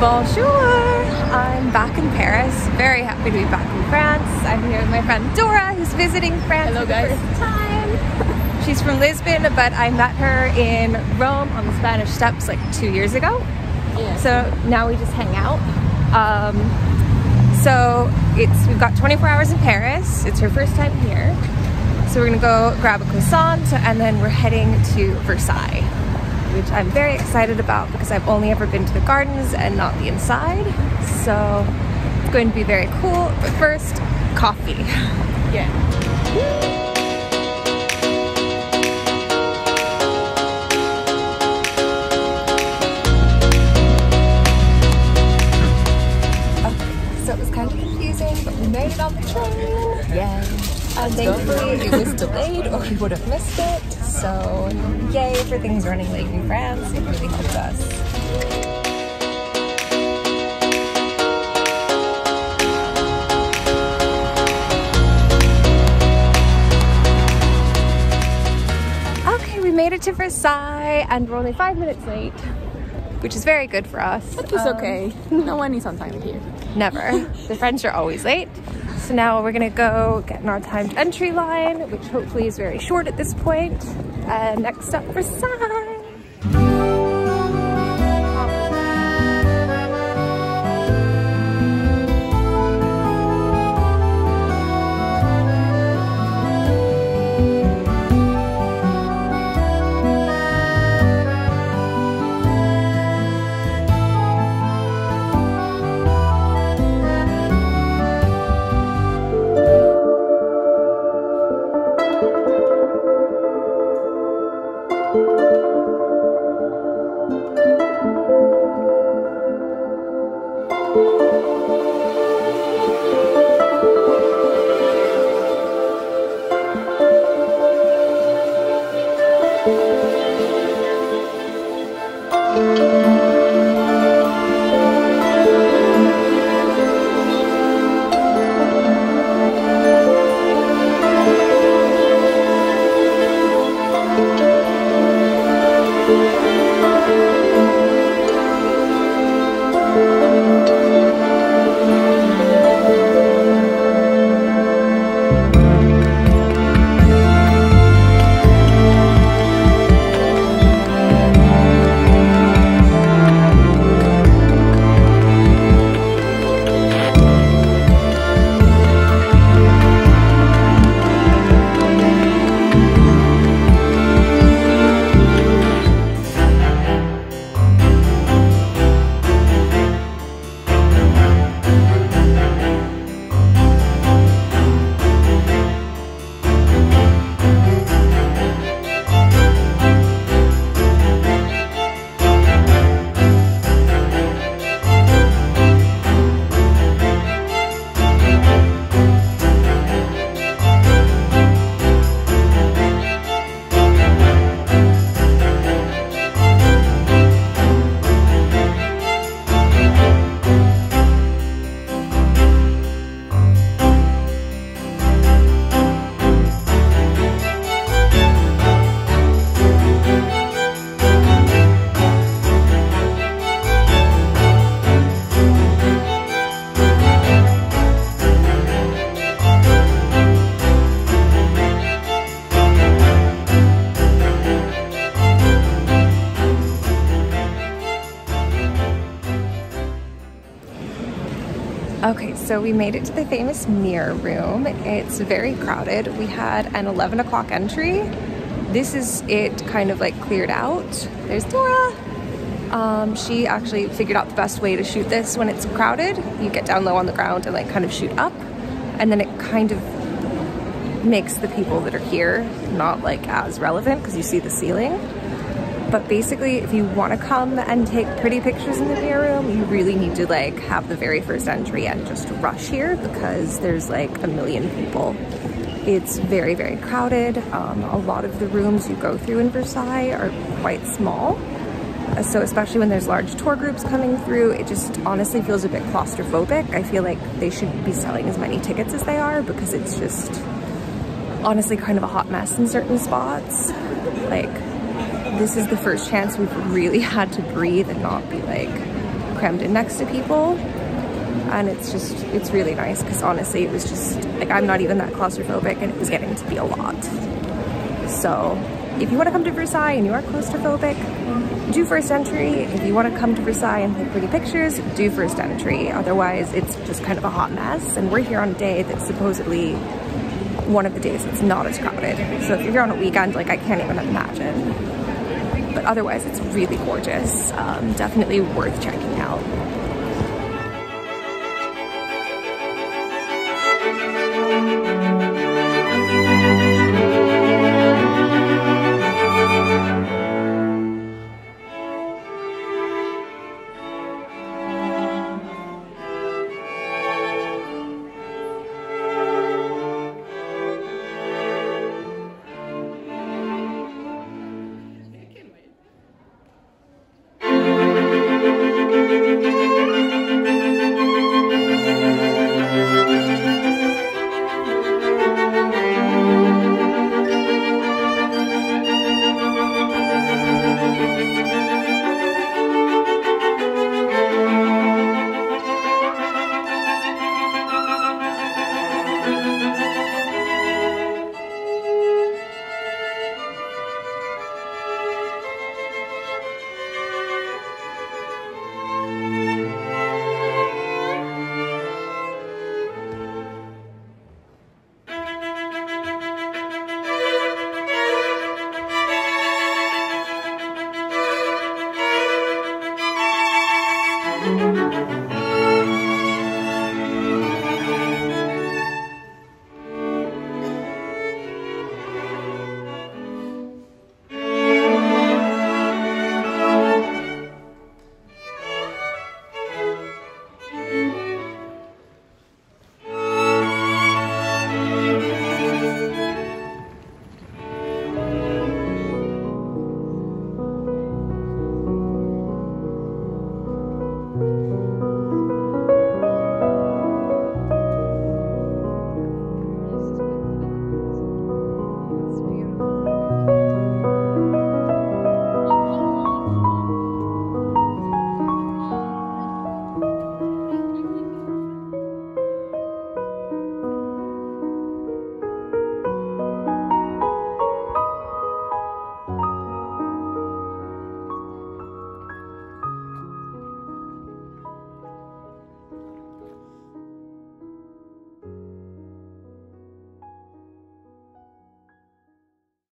Bonjour! I'm back in Paris. Very happy to be back in France. I'm here with my friend Dora, who's visiting France Hello, for guys. The first time. She's from Lisbon, but I met her in Rome on the Spanish steps like 2 years ago. Yeah. So now we just hang out. We've got 24 hours in Paris. It's her first time here. So we're gonna go grab a croissant and then we're heading to Versailles, which I'm very excited about because I've only ever been to the gardens and not the inside. So it's going to be very cool, but first, coffee. Yeah. And thankfully it was delayed or we would have missed it, so yay for things running late in France, it really helped us. Okay, we made it to Versailles and we're only 5 minutes late, which is very good for us. But it's okay, no one is on time here. Never. The French are always late. So now we're gonna go get in our timed entry line, which hopefully is very short at this point. And next up, Versailles. Okay, so we made it to the famous mirror room. It's very crowded. We had an 11 o'clock entry. This is it kind of like cleared out. There's Dora. She actually figured out the best way to shoot this when it's crowded. You get down low on the ground and like kind of shoot up. And then it kind of makes the people that are here not like as relevant because you see the ceiling. But basically, if you want to come and take pretty pictures in the mirror room, you really need to like have the very first entry and just rush here because there's like a million people. It's very, very crowded. A lot of the rooms you go through in Versailles are quite small. So especially when there's large tour groups coming through, it just honestly feels a bit claustrophobic. I feel like they should be selling as many tickets as they are because it's just honestly kind of a hot mess in certain spots. Like, this is the first chance we've really had to breathe and not be like crammed in next to people. And it's just, it's really nice, because honestly it was just, like, I'm not even that claustrophobic and it was getting to be a lot. So if you want to come to Versailles and you are claustrophobic, do first entry. If you want to come to Versailles and take pretty pictures, do first entry. Otherwise it's just kind of a hot mess, and we're here on a day that's supposedly one of the days that's not as crowded. So if you're here on a weekend, like, I can't even imagine. But otherwise it's really gorgeous, definitely worth checking out.